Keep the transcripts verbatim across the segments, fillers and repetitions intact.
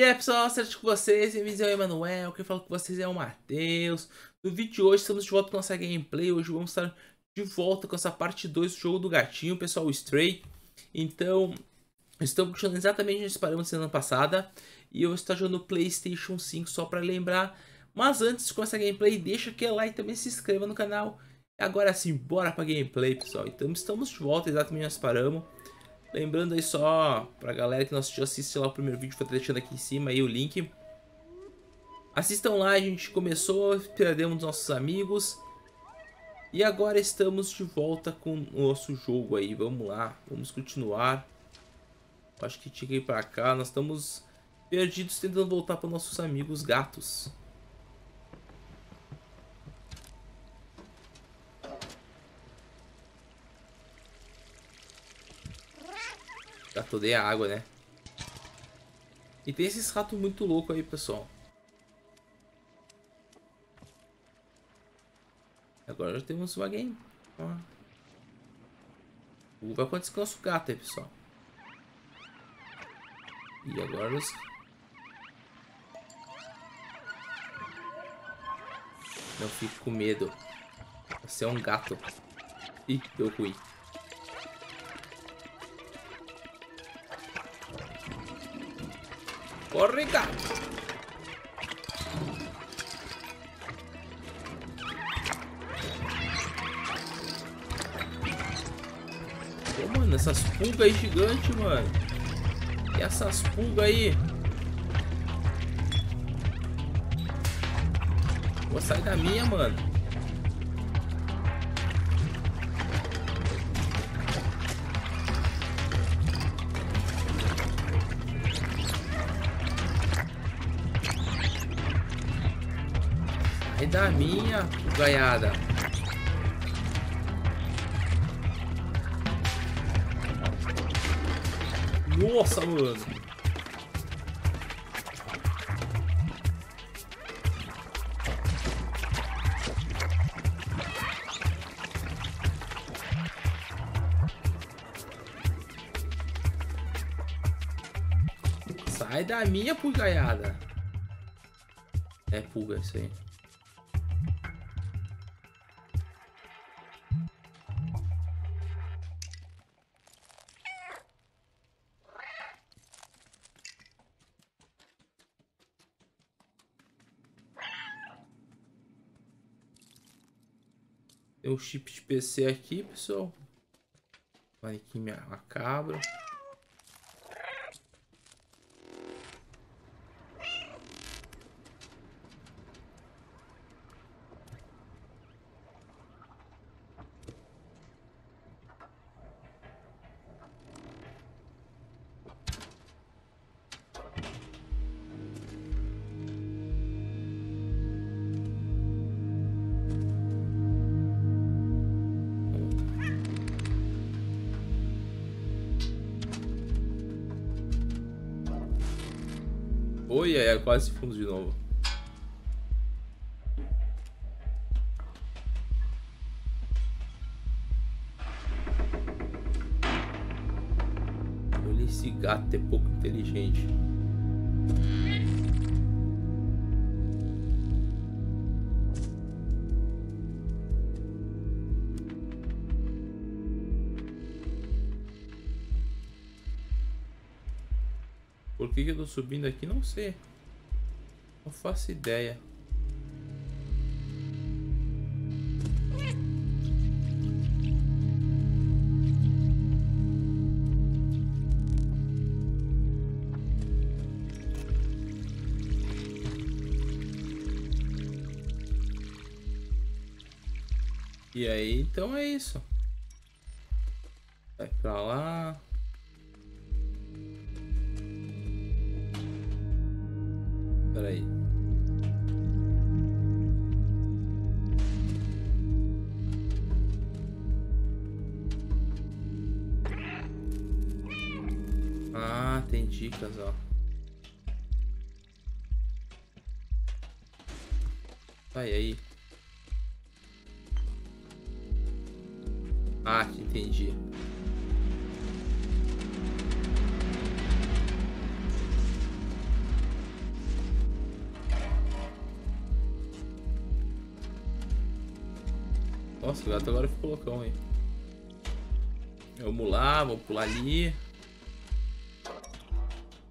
E aí pessoal, certo com vocês? Em vídeo é o Emanuel, quem fala com vocês é o Matheus. No vídeo de hoje estamos de volta com nossa gameplay. Hoje vamos estar de volta com essa parte dois do jogo do gatinho, pessoal, o Stray. Então, estamos continuando exatamente onde paramos na semana passada. E eu estou jogando PlayStation cinco só para lembrar. Mas antes de começar a gameplay, deixa aquele like e também se inscreva no canal. Agora sim, bora pra gameplay, pessoal. Então estamos de volta, exatamente nós paramos. Lembrando aí só pra galera que não assistiu, assiste lá o primeiro vídeo, vou estar deixando aqui em cima aí o link. Assistam lá, a gente começou, perdemos nossos amigos. E agora estamos de volta com o nosso jogo aí, vamos lá, vamos continuar. Acho que tinha que ir pra cá, nós estamos perdidos tentando voltar para nossos amigos gatos. Toda a água, né? E tem esses ratos muito loucos aí, pessoal. Agora já temos uma game. Ó. O que vai acontecer com o nosso gato aí, pessoal? E agora nós... Não fico com medo. Você é um gato. Ih, deu ruim. Corre, gato! Pô, mano, essas pulgas aí gigantes, mano. E essas pulgas aí? Vou sair da minha, mano. Da minha gaiada. Nossa, mano. Sai da minha pulgaiada. É pulga isso aí. Tem um chip de P C aqui, pessoal. Vai aqui minha a cabra. Oi, é quase fundo de novo. Olha esse gato, é pouco inteligente. Por que que eu tô subindo aqui? Não sei. Não faço ideia. E aí, então é isso. Vai pra lá. Peraí. Ah, tem dicas, ó. Sai aí. Ah, que entendi. Nossa, o gato agora ficou loucão aí. Vamos lá, vamos pular ali.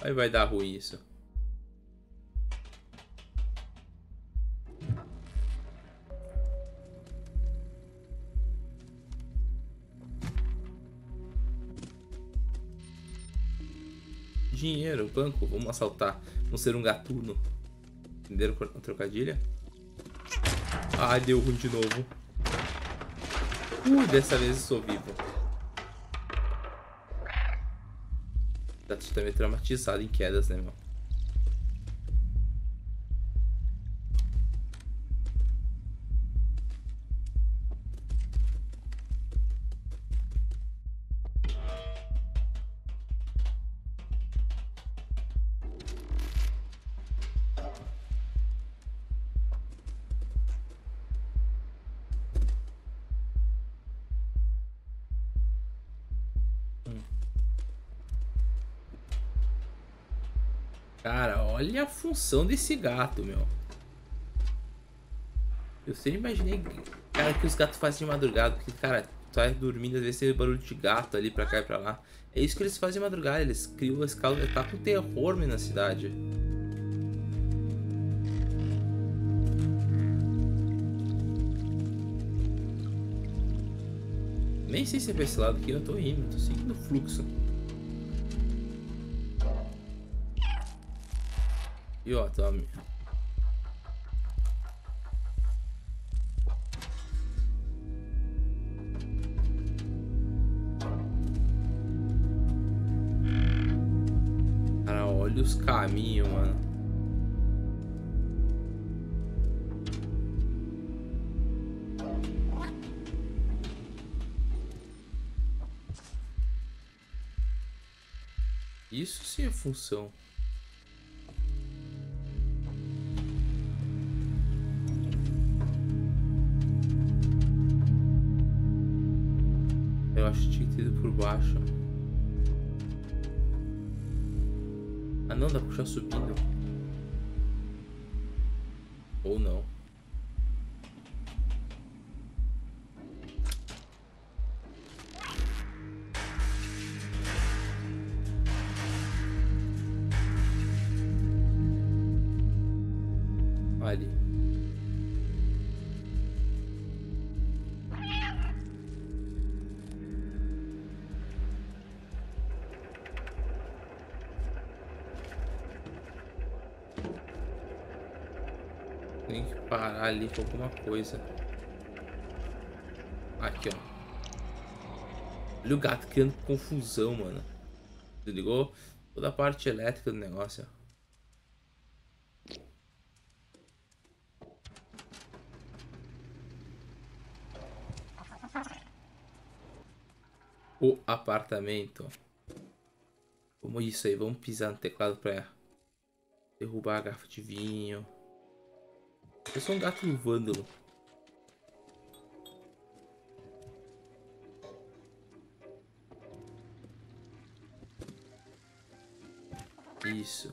Aí vai dar ruim isso. Dinheiro, banco, vamos assaltar. Vamos ser um gatuno. Entenderam a trocadilha? Ai, deu ruim de novo. Uh, dessa vez eu sou vivo. Tá também traumatizado em quedas, né, meu? Cara, olha a função desse gato, meu. Eu sempre imaginei, cara, que os gatos fazem de madrugada. Porque, cara, tá dormindo, às vezes tem barulho de gato ali pra cá e pra lá. É isso que eles fazem de madrugada, eles criam esse caos, tá com terror, meu, na cidade. Nem sei se é pra esse lado aqui, eu tô indo, tô seguindo o fluxo. E ó, toma. Cara, olha os caminhos, mano. Isso sim é função. Eu acho que tinha que ter ido por baixo. Ah não, dá pra puxar subindo. Ou não. Ali. Tem que parar ali com alguma coisa. Aqui, ó. Olha o gato criando confusão, mano. Desligou toda a parte elétrica do negócio, ó. O apartamento. Como isso aí, vamos pisar no teclado pra derrubar a garrafa de vinho. Eu sou um gato vândalo. Isso.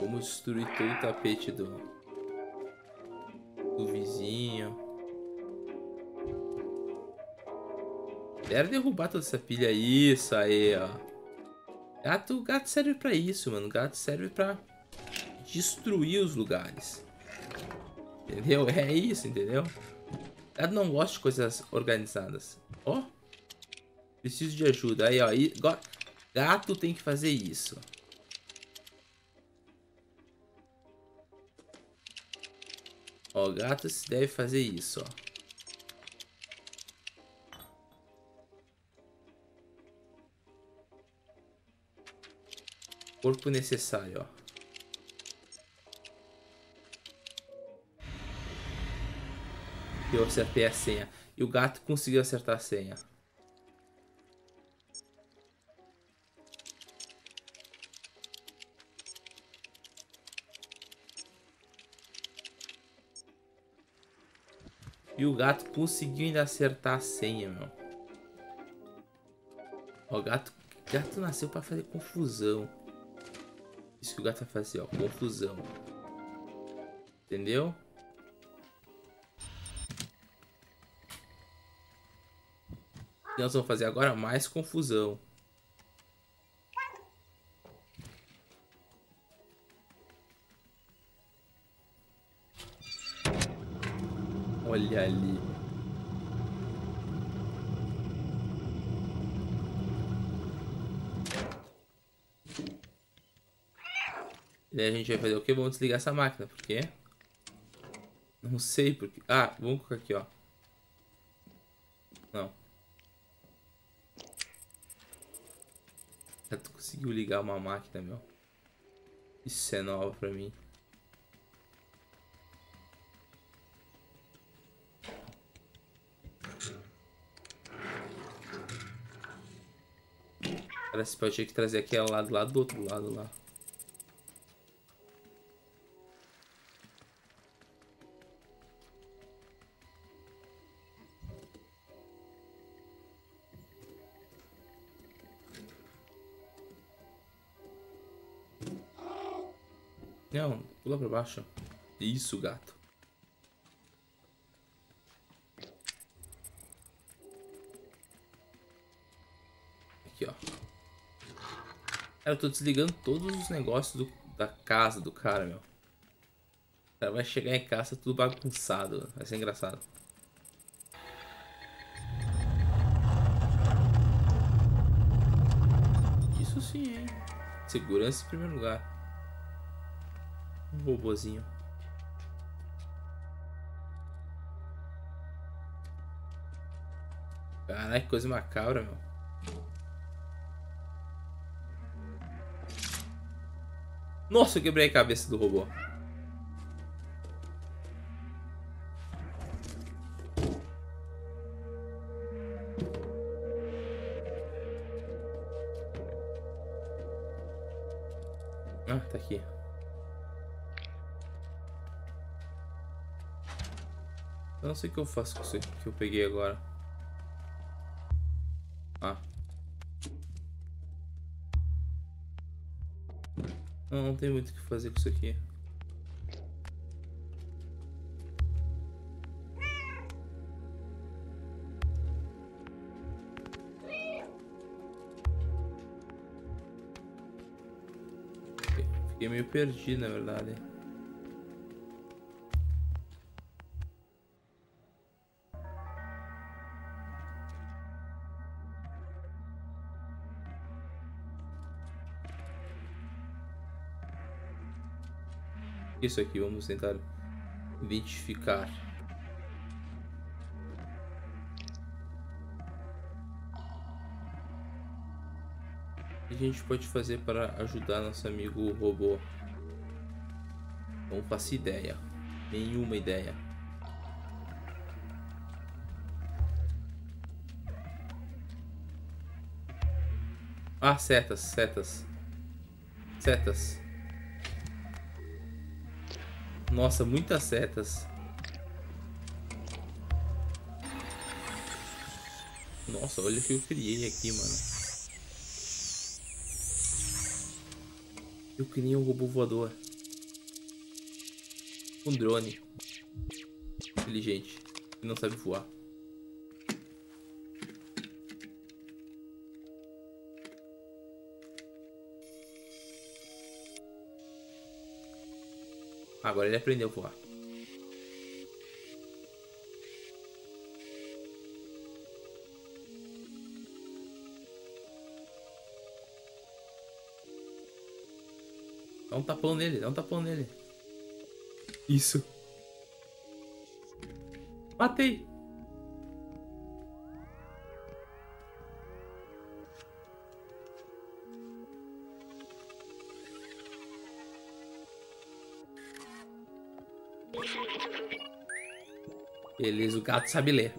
Vamos destruir todo o tapete do, do vizinho. Quero derrubar toda essa pilha. Isso aí, ó. Gato, gato serve pra isso, mano. Gato serve pra destruir os lugares. Entendeu? É isso, entendeu? Gato não gosta de coisas organizadas. Ó, oh, preciso de ajuda. Aí, ó. E, gato tem que fazer isso. Ó, oh, gato se deve fazer isso, ó. Corpo necessário, ó. Eu acertei a senha. E o gato conseguiu acertar a senha. E o gato conseguiu ainda acertar a senha, meu. Ó, gato, gato nasceu pra fazer confusão. que o gato vai fazer, ó. Confusão. Entendeu? O que nós vamos fazer agora? Mais confusão. Olha ali. E aí a gente vai fazer o que? Vamos desligar essa máquina, por quê? Não sei por quê. Ah, vamos colocar aqui, ó. Não. Já tu conseguiu ligar uma máquina, meu. Isso é nova pra mim. Cara, se pode ter que trazer aquela lá do lado do outro lado lá. Não, pula pra baixo. Isso, gato. Aqui, ó. Cara, eu tô desligando todos os negócios do, da casa do cara, meu. O cara vai chegar em casa tudo bagunçado. Vai ser engraçado. Isso sim, hein? Segurança em primeiro lugar. Um bobozinho. Caraca, que coisa macabra, meu. Nossa, eu quebrei a cabeça do robô. Ah, tá aqui. Eu não sei o que eu faço com isso aqui que eu peguei agora. Ah. Não, não tem muito o que fazer com isso aqui. Fiquei meio perdido, na verdade. Isso aqui, vamos tentar identificar. O que a gente pode fazer para ajudar nosso amigo robô? Não faço ideia, nenhuma ideia. Ah, setas, setas, setas. Nossa, muitas setas. Nossa, olha o que eu criei aqui, mano. Eu criei um robô voador. Um drone. Inteligente. Que não sabe voar. Agora ele aprendeu a voar. Dá um tapão nele, dá um tapão nele. Isso. Matei. Beleza, o gato sabe ler.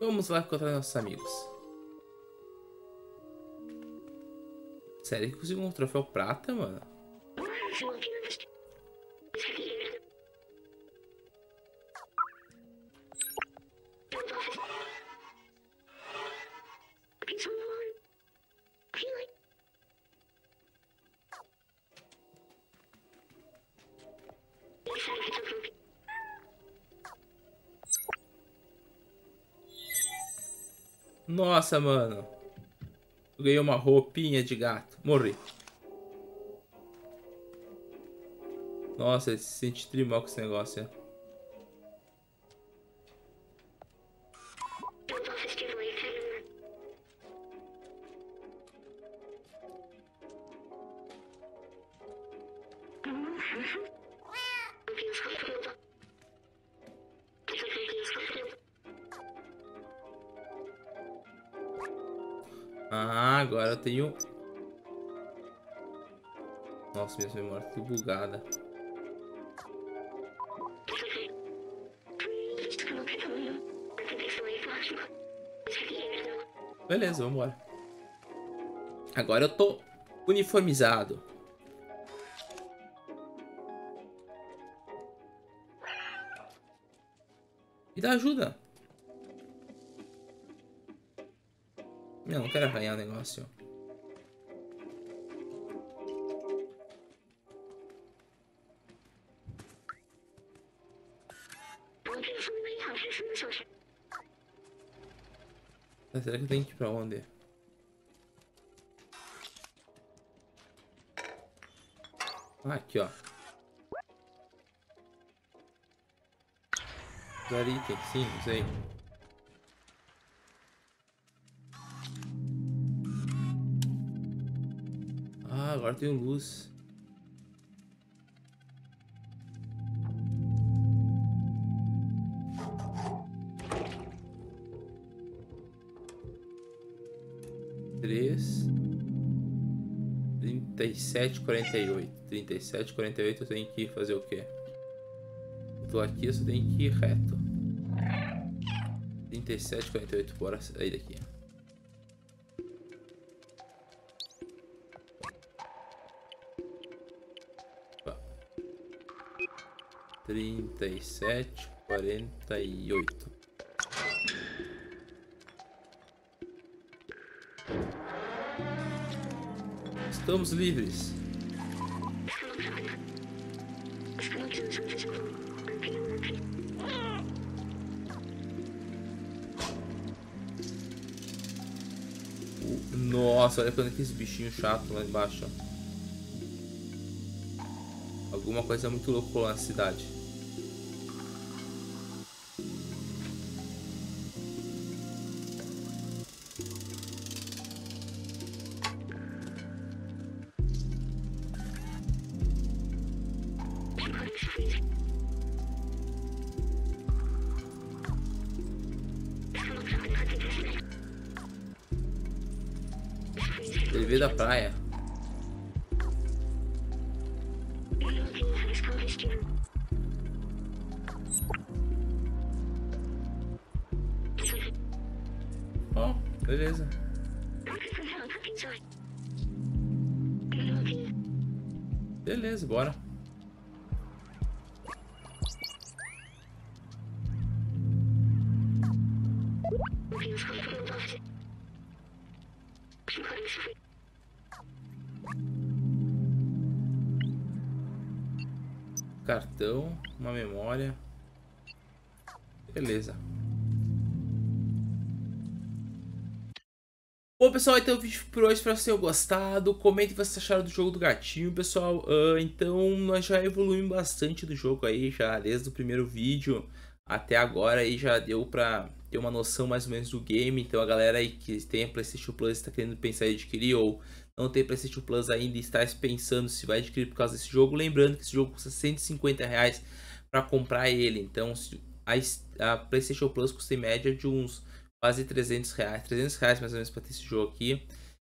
Vamos lá encontrar nossos amigos. Sério que conseguiu um troféu prata, mano? Nossa, mano. Eu ganhei uma roupinha de gato. Morri. Nossa, ele se sente trimal com esse negócio, é. Ah, agora eu tenho... Nossa, minha memória tá bugada. Beleza, vambora. Agora eu tô uniformizado. Me dá ajuda. Não, não quero arranhar o negócio. Ah, será que eu tenho que ir pra onde? Ah, aqui, ó. Usar item, sim, não sei. Agora tem luz. três, trinta e sete, quarenta e oito. trinta e sete, quarenta e oito eu tenho que fazer o quê? Eu tô aqui, eu só tenho que ir reto. trinta e sete, quarenta e oito, bora sair daqui. trinta e sete, quarenta e oito. Estamos livres. Nossa, olha quando que esse bichinho chato lá embaixo. Alguma coisa muito louca lá na cidade. Ele veio da praia. Ó, oh, beleza. Beleza, bora. Cartão, uma memória. Beleza. Bom, pessoal, então o vídeo por hoje. Espero que vocês tenham gostado. Comentem o que vocês acharam do jogo do gatinho, pessoal. Uh, então, nós já evoluímos bastante do jogo aí, já desde o primeiro vídeo até agora. Aí já deu pra ter uma noção mais ou menos do game. Então, a galera aí que tem a PlayStation Plus está querendo pensar em adquirir ou... não tem PlayStation Plus ainda e está pensando se vai adquirir por causa desse jogo. Lembrando que esse jogo custa cento e cinquenta reais para comprar ele. Então a, a PlayStation Plus custa em média de uns quase trezentos reais. trezentos reais mais ou menos para ter esse jogo aqui.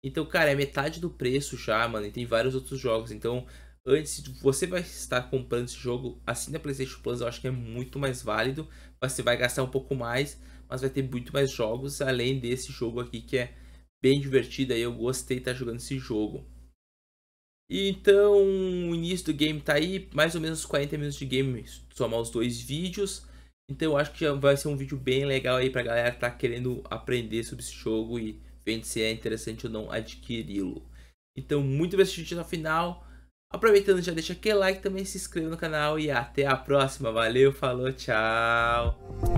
Então, cara, é metade do preço já, mano. E tem vários outros jogos. Então, antes de você vai estar comprando esse jogo, assina a PlayStation Plus. Eu acho que é muito mais válido. Você vai gastar um pouco mais, mas vai ter muito mais jogos além desse jogo aqui que é... bem divertido aí, eu gostei de estar jogando esse jogo. E então o início do game tá aí, mais ou menos quarenta minutos de game, somar os dois vídeos. Então eu acho que já vai ser um vídeo bem legal aí pra galera que tá querendo aprender sobre esse jogo e ver se é interessante ou não adquiri-lo. Então muito bem assistido até o final. Aproveitando, já deixa aquele like também, se inscreva no canal e até a próxima. Valeu, falou, tchau!